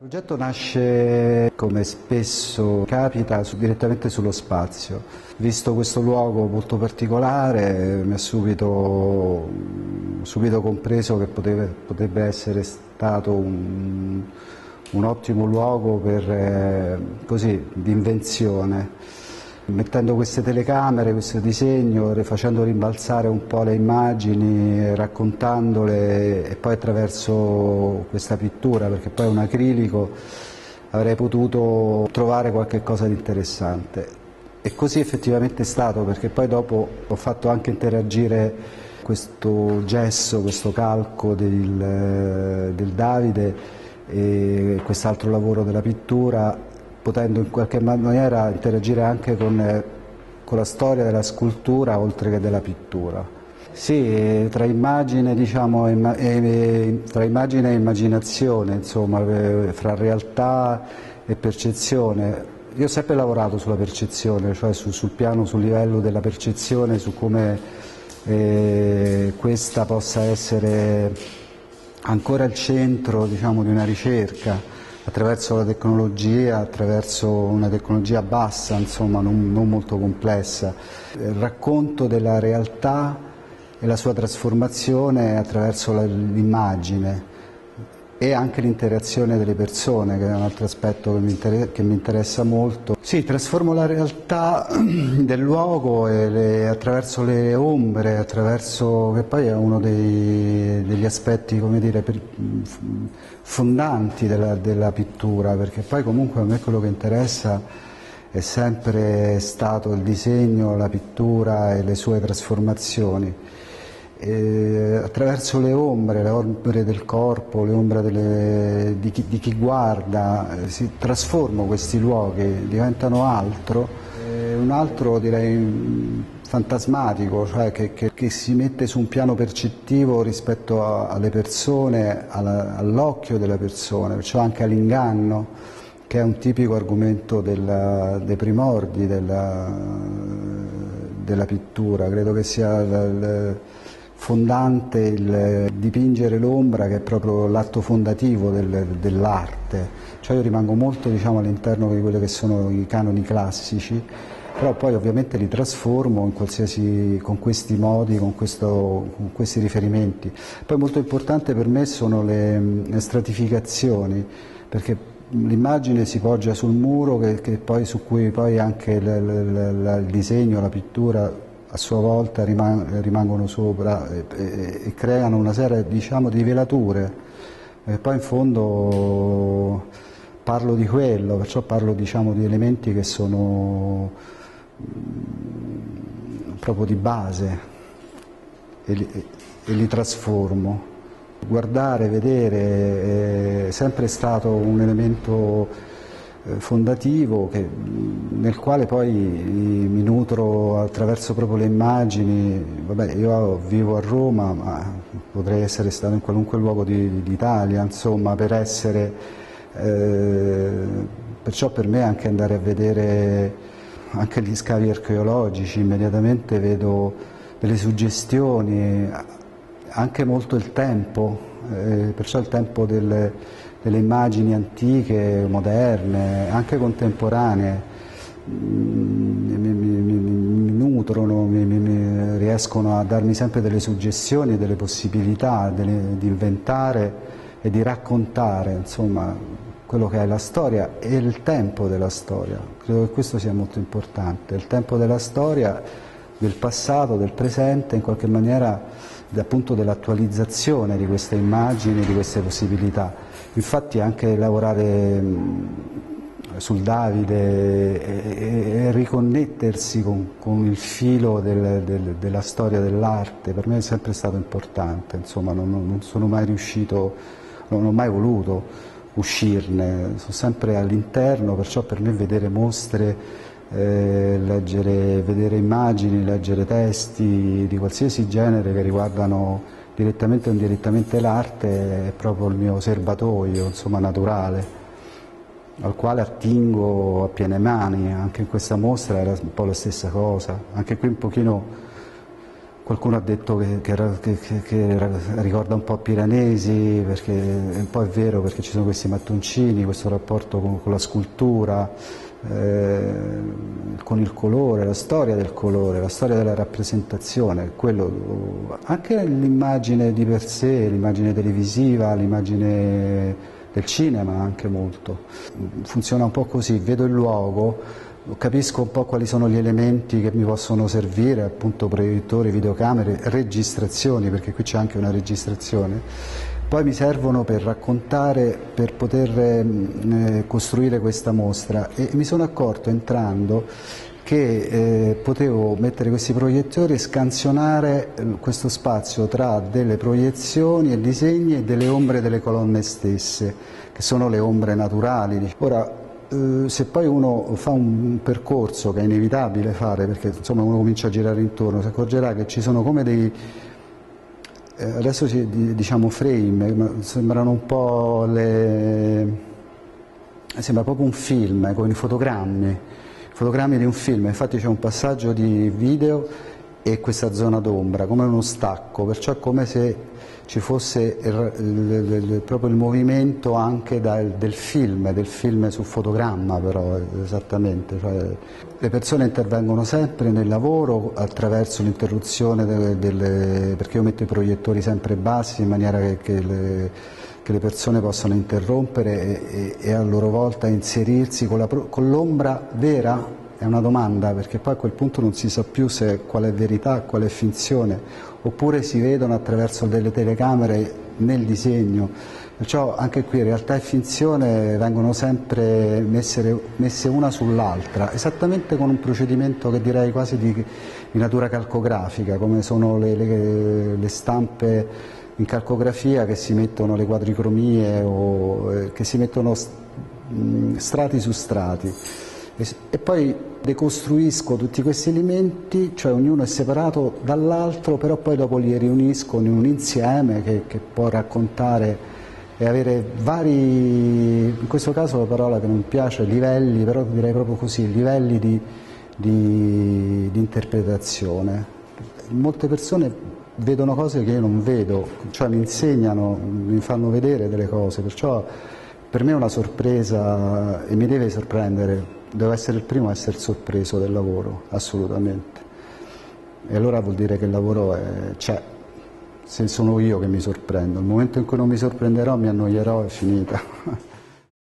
Il progetto nasce, come spesso capita, direttamente sullo spazio. Visto questo luogo molto particolare, mi è subito compreso che potrebbe essere stato un ottimo luogo per di invenzione. Mettendo queste telecamere, questo disegno, facendo rimbalzare un po' le immagini, raccontandole, e poi attraverso questa pittura, perché poi è un acrilico, avrei potuto trovare qualche cosa di interessante. E così effettivamente è stato, perché poi dopo ho fatto anche interagire questo gesso, questo calco del Davide e quest'altro lavoro della pittura, potendo in qualche maniera interagire anche con la storia della scultura oltre che della pittura. Sì, tra immagine, tra immagine e immaginazione, insomma, fra realtà e percezione. Io ho sempre lavorato sulla percezione, cioè sul livello della percezione, su come questa possa essere ancora il centro, di una ricerca. Attraverso la tecnologia, attraverso una tecnologia bassa, insomma, non molto complessa. Il racconto della realtà e la sua trasformazione attraverso l'immagine e anche l'interazione delle persone, che è un altro aspetto che mi interessa molto. Sì, trasformo la realtà del luogo attraverso le ombre, che poi è uno degli aspetti, fondanti della pittura, perché poi comunque a me quello che interessa è sempre stato il disegno, la pittura e le sue trasformazioni. Attraverso le ombre del corpo, le ombre di chi guarda, si trasformano questi luoghi, diventano altro, un altro direi fantasmatico, cioè che si mette su un piano percettivo rispetto alle persone, all'occhio della persona, perciò anche all'inganno, che è un tipico argomento dei primordi della pittura. Credo che sia fondante il dipingere l'ombra, che è proprio l'atto fondativo dell'arte. Cioè io rimango molto all'interno di quelli che sono i canoni classici, però poi ovviamente li trasformo con questi modi, con questi riferimenti. Poi molto importante per me sono le stratificazioni, perché l'immagine si poggia sul muro su cui poi anche il disegno, la pittura a sua volta rimangono sopra e creano una serie di velature, e poi in fondo parlo di quello, perciò parlo di elementi che sono proprio di base e li trasformo. Guardare, vedere è sempre stato un elemento fondativo nel quale poi mi nutro attraverso proprio le immagini. Vabbè, io vivo a Roma, ma potrei essere stato in qualunque luogo d'Italia, insomma, perciò per me anche andare a vedere anche gli scavi archeologici, immediatamente vedo delle suggestioni, anche molto il tempo, perciò il tempo delle immagini antiche, moderne, anche contemporanee, mi nutrono, riescono a darmi sempre delle suggestioni, delle possibilità di inventare e di raccontare, insomma, quello che è la storia e il tempo della storia. Credo che questo sia molto importante, il tempo della storia, del passato, del presente, in qualche maniera appunto dell'attualizzazione di queste immagini, di queste possibilità. Infatti anche lavorare sul Davide e riconnettersi con il filo della storia dell'arte per me è sempre stato importante, insomma, non sono mai riuscito, non ho mai voluto uscirne, sono sempre all'interno, perciò per me vedere mostre, vedere immagini, leggere testi di qualsiasi genere che riguardano direttamente o indirettamente l'arte è proprio il mio serbatoio, insomma, naturale, al quale attingo a piene mani. Anche in questa mostra era un po' la stessa cosa, anche qui un pochino Qualcuno ha detto che ricorda un po' Piranesi, perché un po' è vero, perché ci sono questi mattoncini, questo rapporto con la scultura, con il colore, la storia del colore, la storia della rappresentazione, quello, anche l'immagine di per sé, l'immagine televisiva, l'immagine del cinema anche molto. Funziona un po' così, vedo il luogo, capisco un po' quali sono gli elementi che mi possono servire, appunto proiettori, videocamere, registrazioni, perché qui c'è anche una registrazione, poi mi servono per raccontare, per poter costruire questa mostra, e mi sono accorto entrando che potevo mettere questi proiettori e scansionare questo spazio tra delle proiezioni e disegni e delle ombre delle colonne stesse, che sono le ombre naturali. Ora, se poi uno fa un percorso che è inevitabile fare, perché insomma uno comincia a girare intorno, si accorgerà che ci sono come dei, adesso diciamo frame, ma sembrano un po' sembra proprio un film con i fotogrammi di un film. Infatti c'è un passaggio di video e questa zona d'ombra come uno stacco, perciò è come se ci fosse proprio il movimento anche del film su fotogramma, però esattamente, cioè, le persone intervengono sempre nel lavoro attraverso l'interruzione perché io metto i proiettori sempre bassi in maniera che le persone possano interrompere e a loro volta inserirsi con l'ombra vera. È una domanda, perché poi a quel punto non si sa più se qual è verità, qual è finzione, oppure si vedono attraverso delle telecamere nel disegno. Perciò anche qui realtà e finzione vengono sempre messe una sull'altra, esattamente con un procedimento che direi quasi di natura calcografica, come sono le stampe in calcografia che si mettono le quadricromie o che si mettono strati su strati. E poi decostruisco tutti questi elementi, cioè ognuno è separato dall'altro, però poi dopo li riunisco in un insieme che può raccontare e avere vari, in questo caso la parola che non piace, livelli, però direi proprio così, livelli di interpretazione. Molte persone vedono cose che io non vedo, cioè mi insegnano, mi fanno vedere delle cose, perciò per me è una sorpresa e mi deve sorprendere. Devo essere il primo a essere sorpreso del lavoro, assolutamente. E allora vuol dire che il lavoro c'è, se sono io che mi sorprendo. Al momento in cui non mi sorprenderò, mi annoierò, è finita.